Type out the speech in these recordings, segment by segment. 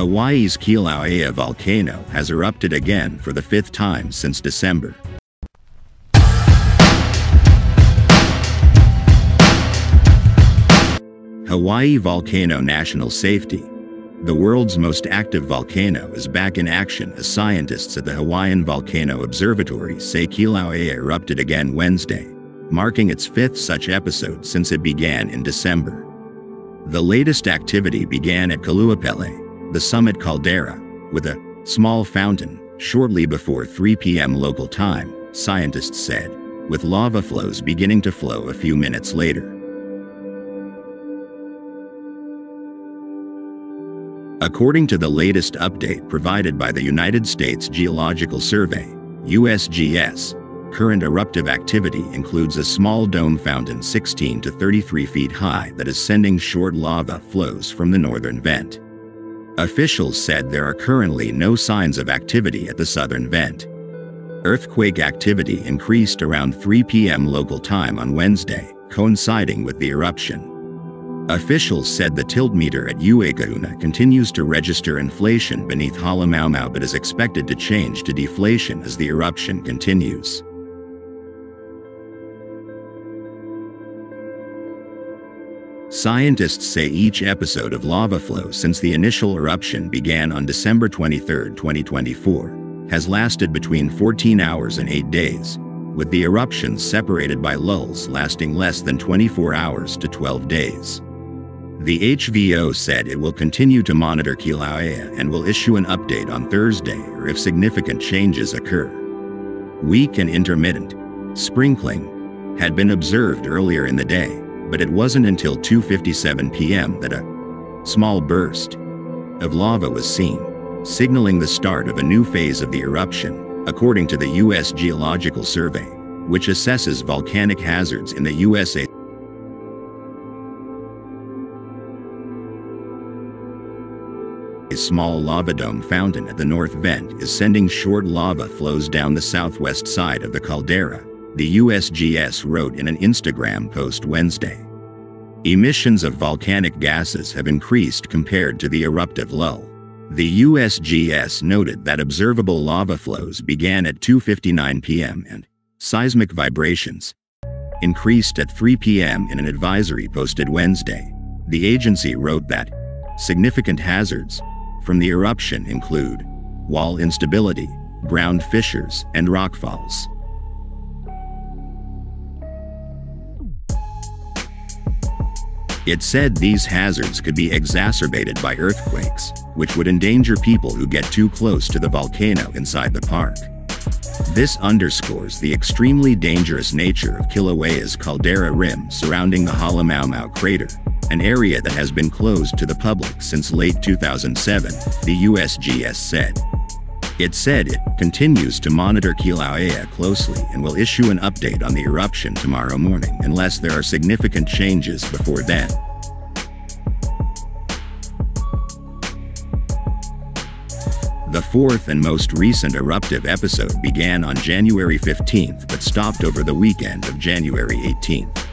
Hawaii's Kilauea volcano has erupted again for the 5th time since December. Hawaii Volcano National Safety. The world's most active volcano is back in action as scientists at the Hawaiian Volcano Observatory say Kilauea erupted again Wednesday, marking its 5th such episode since it began in December. The latest activity began at Kaluapele, the summit caldera, with a small fountain shortly before 3 p.m. local time, scientists said, with lava flows beginning to flow a few minutes later. According to the latest update provided by the United States Geological Survey, USGS, current eruptive activity includes a small dome fountain 16 to 33 feet high that is sending short lava flows from the northern vent. Officials said there are currently no signs of activity at the southern vent. Earthquake activity increased around 3 p.m. local time on Wednesday, coinciding with the eruption. Officials said the tiltmeter at Uekahuna continues to register inflation beneath Halema'uma'u but is expected to change to deflation as the eruption continues. Scientists say each episode of lava flow since the initial eruption began on December 23, 2024, has lasted between 14 hours and 8 days, with the eruptions separated by lulls lasting less than 24 hours to 12 days. The HVO said it will continue to monitor Kilauea and will issue an update on Thursday or if significant changes occur. Weak and intermittent sprinkling had been observed earlier in the day, but it wasn't until 2:57 p.m. that a small burst of lava was seen, signaling the start of a new phase of the eruption, according to the U.S. Geological Survey, which assesses volcanic hazards in the USA. A small lava dome fountain at the north vent is sending short lava flows down the southwest side of the caldera, the USGS wrote in an Instagram post Wednesday. Emissions of volcanic gases have increased compared to the eruptive lull. The USGS noted that observable lava flows began at 2:59 p.m. and seismic vibrations increased at 3 p.m. in an advisory posted Wednesday. The agency wrote that significant hazards from the eruption include wall instability, ground fissures, and rockfalls. It said these hazards could be exacerbated by earthquakes, which would endanger people who get too close to the volcano inside the park. This underscores the extremely dangerous nature of Kilauea's caldera rim surrounding the Halema'uma'u crater, an area that has been closed to the public since late 2007, the USGS said. It said it continues to monitor Kilauea closely and will issue an update on the eruption tomorrow morning unless there are significant changes before then. The fourth and most recent eruptive episode began on January 15th but stopped over the weekend of January 18th.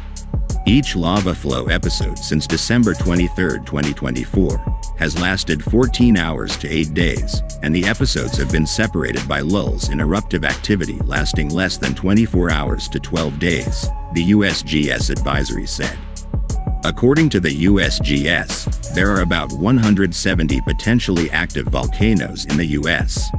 Each lava flow episode since December 23, 2024, has lasted 14 hours to 8 days, and the episodes have been separated by lulls in eruptive activity lasting less than 24 hours to 12 days, the USGS advisory said. According to the USGS, there are about 170 potentially active volcanoes in the U.S.